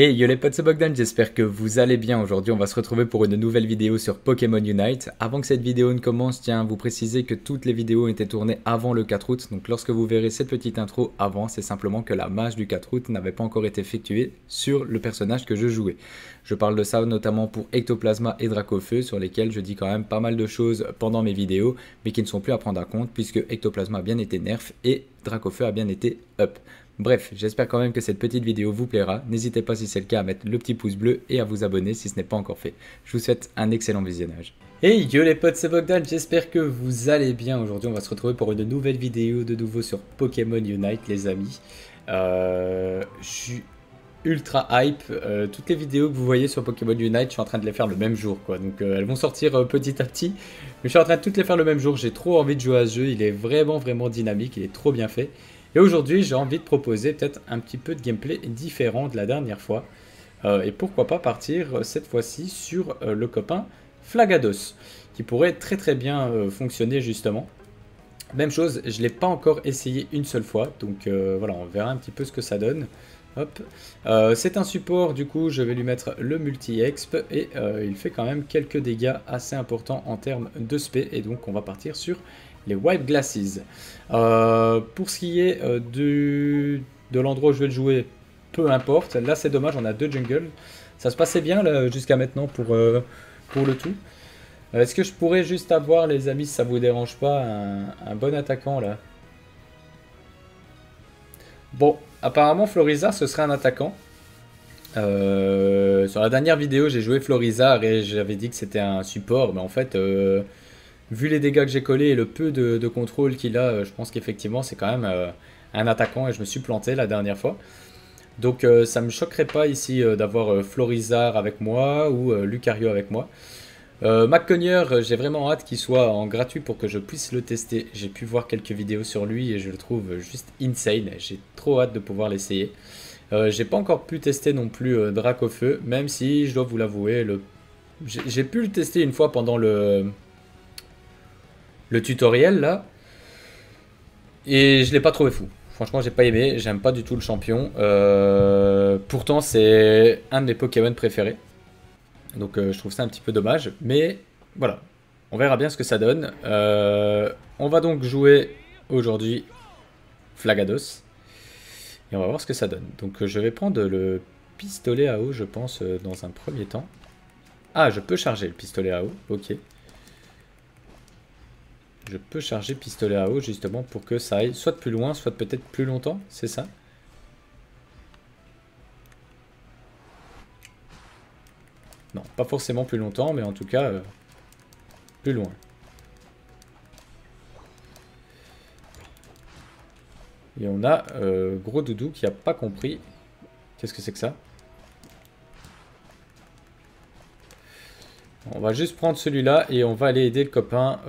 Et yo les potes, c'est Bogdan, j'espère que vous allez bien. Aujourd'hui on va se retrouver pour une nouvelle vidéo sur Pokémon Unite. Avant que cette vidéo ne commence, tiens à vous préciser que toutes les vidéos ont été tournées avant le 4 août. Donc lorsque vous verrez cette petite intro avant, c'est simplement que la mage du 4 août n'avait pas encore été effectuée sur le personnage que je jouais. Je parle de ça notamment pour Ectoplasma et Dracaufeu, sur lesquels je dis quand même pas mal de choses pendant mes vidéos, mais qui ne sont plus à prendre à compte puisque Ectoplasma a bien été nerf et Dracaufeu a bien été up. Bref, j'espère quand même que cette petite vidéo vous plaira. N'hésitez pas si c'est le cas à mettre le petit pouce bleu et à vous abonner si ce n'est pas encore fait. Je vous souhaite un excellent visionnage. Hey yo les potes, c'est Bogdan, j'espère que vous allez bien. Aujourd'hui on va se retrouver pour une nouvelle vidéo de nouveau sur Pokémon Unite les amis. Je suis ultra hype. Toutes les vidéos que vous voyez sur Pokémon Unite, je suis en train de les faire le même jour quoi. Donc elles vont sortir petit à petit. Mais je suis en train de toutes les faire le même jour. J'ai trop envie de jouer à ce jeu. Il est vraiment dynamique, il est trop bien fait. Et aujourd'hui, j'ai envie de proposer peut-être un petit peu de gameplay différent de la dernière fois. Et pourquoi pas partir cette fois-ci sur le copain Flagadoss, qui pourrait très bien fonctionner justement. Même chose, je ne l'ai pas encore essayé une seule fois, donc voilà, on verra un petit peu ce que ça donne. C'est un support, du coup, je vais lui mettre le multi-exp, et il fait quand même quelques dégâts assez importants en termes de spé, et donc on va partir sur les Wipe Glasses. Pour ce qui est de l'endroit où je vais le jouer, peu importe. Là, c'est dommage, on a deux jungles. Ça se passait bien jusqu'à maintenant pour le tout. Est-ce que je pourrais juste avoir, les amis, si ça vous dérange pas, un bon attaquant là? Bon, apparemment, Florizarre, ce serait un attaquant. Sur la dernière vidéo, j'ai joué Florizarre et j'avais dit que c'était un support, mais en fait... vu les dégâts que j'ai collés et le peu de contrôle qu'il a, je pense qu'effectivement c'est quand même un attaquant et je me suis planté la dernière fois. Donc ça ne me choquerait pas ici d'avoir Florizarre avec moi ou Lucario avec moi. Mackogneur, j'ai vraiment hâte qu'il soit en gratuit pour que je puisse le tester. J'ai pu voir quelques vidéos sur lui et je le trouve juste insane. J'ai trop hâte de pouvoir l'essayer. J'ai pas encore pu tester non plus Dracaufeu, même si je dois vous l'avouer, j'ai pu le tester une fois pendant le tutoriel là, et je l'ai pas trouvé fou. Franchement, j'ai pas aimé, j'aime pas du tout le champion. Pourtant, c'est un de mes Pokémon préférés. Donc je trouve ça un petit peu dommage, mais voilà, on verra bien ce que ça donne. On va donc jouer aujourd'hui Flagadoss, et on va voir ce que ça donne. Donc je vais prendre le pistolet à eau, je pense, dans un premier temps. Ah, je peux charger le pistolet à eau, ok. Je peux charger pistolet à eau justement pour que ça aille soit plus loin, soit peut-être plus longtemps, c'est ça? Non, pas forcément plus longtemps, mais en tout cas plus loin. Et on a gros doudou qui n'a pas compris. Qu'est-ce que c'est que ça? On va juste prendre celui-là et on va aller aider le copain...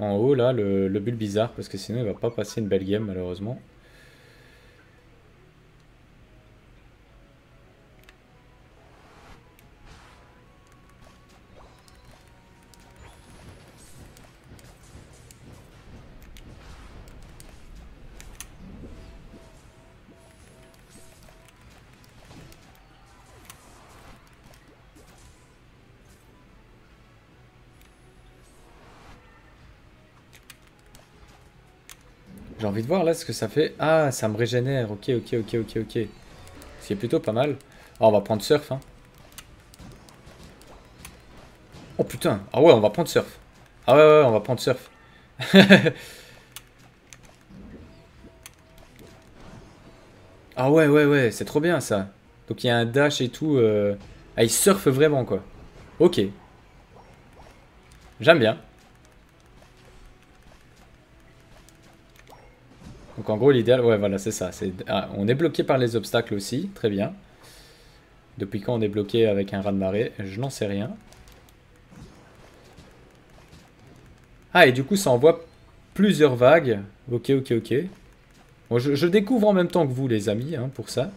en haut là, le bulle bizarre, parce que sinon il va pas passer une belle game malheureusement. J'ai envie de voir là ce que ça fait. Ah, ça me régénère. Ok. Ce qui est plutôt pas mal. Ah, on va prendre surf. Hein. Oh putain. Ah ouais, on va prendre surf. Ah ouais, on va prendre surf. Ah ouais. C'est trop bien ça. Donc il y a un dash et tout. Ah, il surfe vraiment quoi. Ok. J'aime bien. Donc en gros l'idéal, ouais voilà c'est ça, ah, on est bloqué par les obstacles aussi, très bien. Depuis quand on est bloqué avec un raz de marée, je n'en sais rien. Ah et du coup ça envoie plusieurs vagues, ok. Bon, je découvre en même temps que vous les amis hein, pour ça.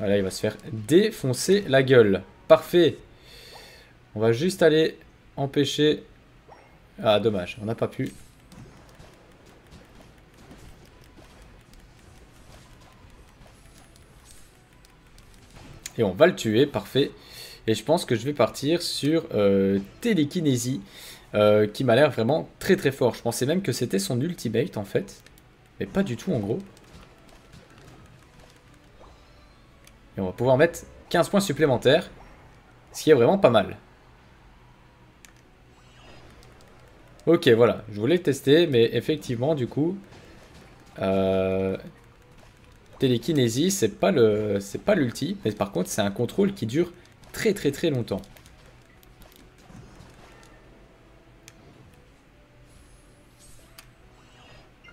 Voilà il va se faire défoncer la gueule, parfait. On va juste aller empêcher... Ah dommage, on n'a pas pu... Et on va le tuer, parfait. Et je pense que je vais partir sur télékinésie, qui m'a l'air vraiment très très fort. Je pensais même que c'était son ultimate en fait, mais pas du tout en gros. Et on va pouvoir mettre 15 points supplémentaires, ce qui est vraiment pas mal. Ok, voilà, je voulais le tester, mais effectivement, du coup, télékinésie, c'est pas l'ulti, mais par contre, c'est un contrôle qui dure très très très longtemps.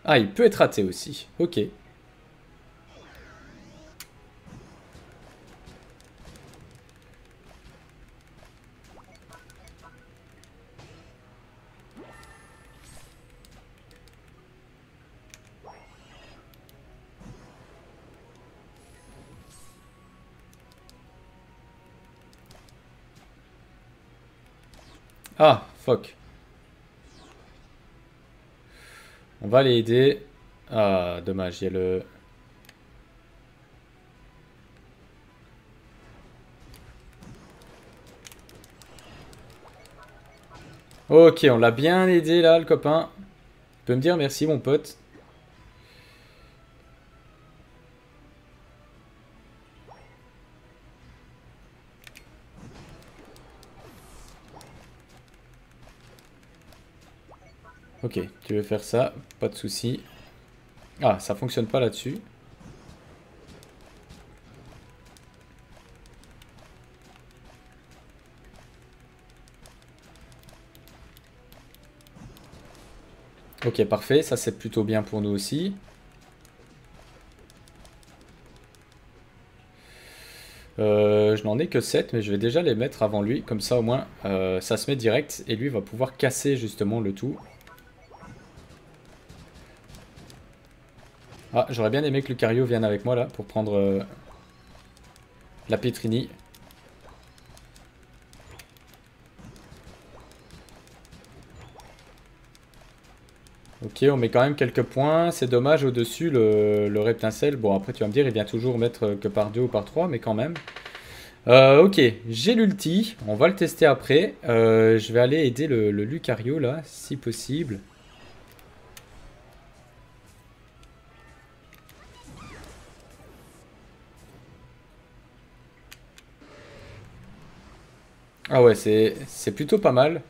Ah, il peut être raté aussi, ok. Ah, fuck. On va les aider. Ah, dommage, il y a le... Ok, on l'a bien aidé là, le copain. Tu peux me dire merci, mon pote. Ok, tu veux faire ça, pas de souci. Ah, ça fonctionne pas là-dessus. Ok, parfait, ça c'est plutôt bien pour nous aussi. Je n'en ai que 7, mais je vais déjà les mettre avant lui, comme ça au moins ça se met direct et lui va pouvoir casser justement le tout. Ah, j'aurais bien aimé que Lucario vienne avec moi là pour prendre la Pietrini. Ok, on met quand même quelques points. C'est dommage au-dessus le Reptincelle. Bon, après tu vas me dire, il vient toujours mettre que par 2 ou par 3, mais quand même. Ok, j'ai l'ulti. On va le tester après. Je vais aller aider le Lucario là, si possible. Ah ouais, c'est plutôt pas mal.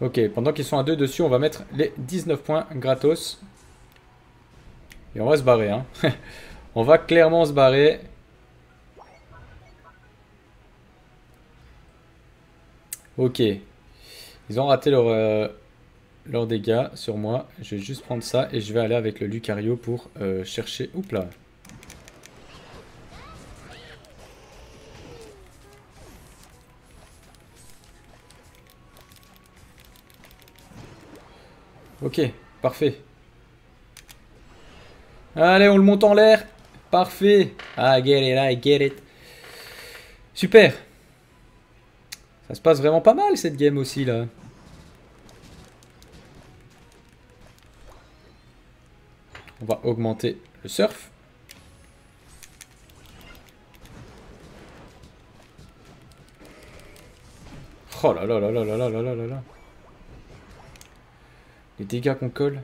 Ok, pendant qu'ils sont à 2 dessus, on va mettre les 19 points gratos. Et on va se barrer, hein. On va clairement se barrer. Ok. Ils ont raté leurs dégâts sur moi. Je vais juste prendre ça et je vais aller avec le Lucario pour chercher... Oups là. Ok, parfait. Allez, on le monte en l'air. Parfait. Ah, I get it. Super. Ça se passe vraiment pas mal cette game aussi là. On va augmenter le surf. Oh là là là là là là là là là. Les dégâts qu'on colle.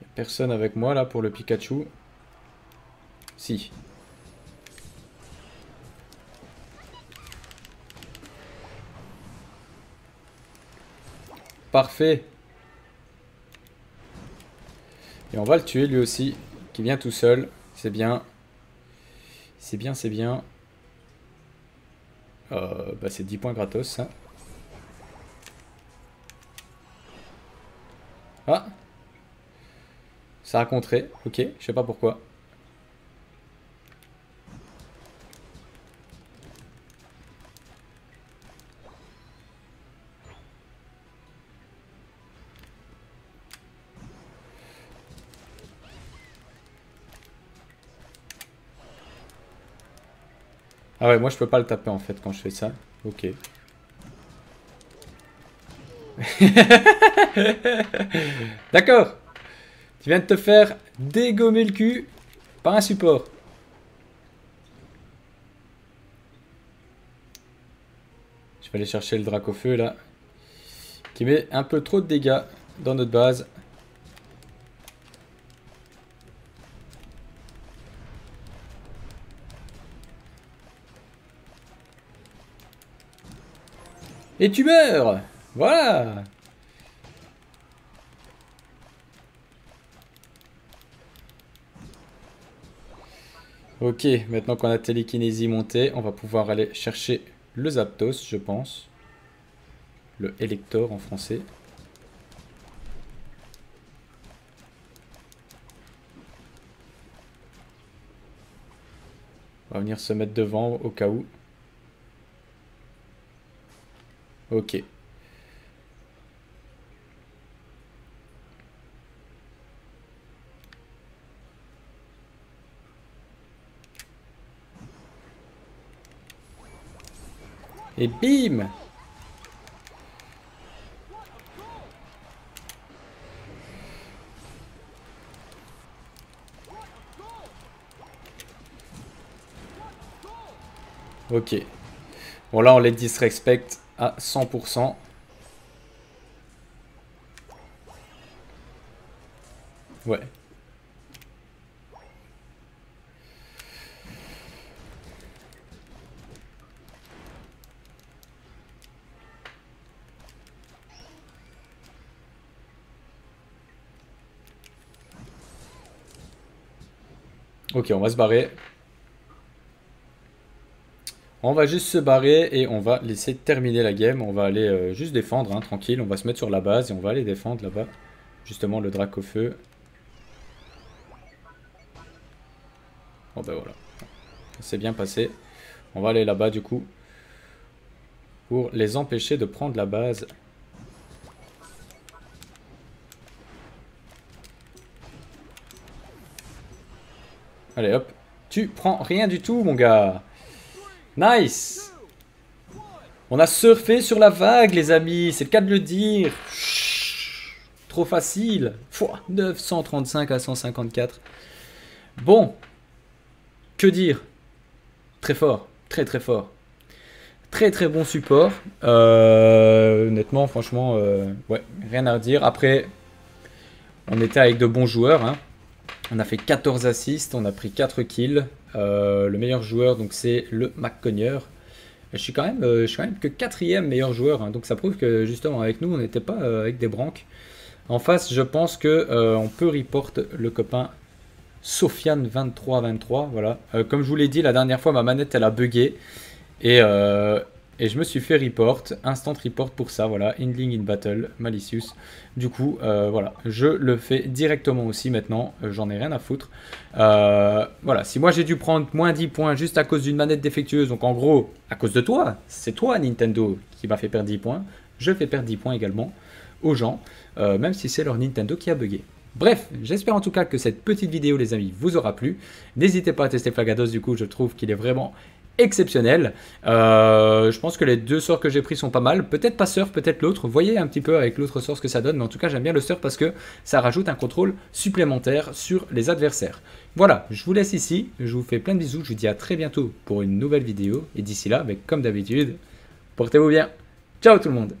Il n'y a personne avec moi là pour le Pikachu. Si. Parfait. Et on va le tuer lui aussi, qui vient tout seul. C'est bien. C'est bien, c'est bien. Bah c'est 10 points gratos, ça. Ah. Ça a contré. Ok, je sais pas pourquoi. Ah ouais, moi je peux pas le taper en fait quand je fais ça. Ok. D'accord. Tu viens de te faire dégommer le cul par un support. Je vais aller chercher le Dracaufeu là. Qui met un peu trop de dégâts dans notre base. Et tu meurs! Voilà! Ok, maintenant qu'on a télékinésie montée, on va pouvoir aller chercher le Zapdos, je pense. Le Elector en français. On va venir se mettre devant au cas où. Ok. Et bim! Ok. Bon là on les disrespecte à 100%. Ouais. Ok, on va se barrer. On va juste se barrer et on va laisser terminer la game. On va aller juste défendre, hein, tranquille. On va se mettre sur la base et on va aller défendre là-bas. Justement, le Dracaufeu. Bon ben voilà. C'est bien passé. On va aller là-bas du coup. Pour les empêcher de prendre la base. Allez hop, tu prends rien du tout mon gars. Nice. On a surfé sur la vague les amis, c'est le cas de le dire. Chut, trop facile. Fois 935 à 154. Bon, que dire. Très fort, très fort. Très bon support. Honnêtement, franchement, ouais, rien à dire. Après, on était avec de bons joueurs, hein. On a fait 14 assists, on a pris 4 kills. Le meilleur joueur, donc c'est le Mackogneur. Je suis quand même que 4e meilleur joueur. Hein, donc ça prouve que justement avec nous, on n'était pas avec des branques. En face, je pense que on peut report le copain Sofiane2323. Voilà. Comme je vous l'ai dit la dernière fois, ma manette elle a bugué et je me suis fait report, instant report pour ça, voilà, Endling in battle, malicious. Du coup, voilà, je le fais directement aussi maintenant, j'en ai rien à foutre. Voilà, si moi j'ai dû prendre moins 10 points juste à cause d'une manette défectueuse, donc en gros, à cause de toi, c'est toi Nintendo qui m'a fait perdre 10 points, je fais perdre 10 points également aux gens, même si c'est leur Nintendo qui a bugué. Bref, j'espère en tout cas que cette petite vidéo, les amis, vous aura plu. N'hésitez pas à tester Flagadoss, du coup, je trouve qu'il est vraiment exceptionnel. Je pense que les deux sorts que j'ai pris sont pas mal. Peut-être pas surf, peut-être l'autre. Voyez un petit peu avec l'autre sort ce que ça donne. Mais en tout cas, j'aime bien le surf parce que ça rajoute un contrôle supplémentaire sur les adversaires. Voilà, je vous laisse ici. Je vous fais plein de bisous. Je vous dis à très bientôt pour une nouvelle vidéo. Et d'ici là, comme d'habitude, portez-vous bien. Ciao tout le monde!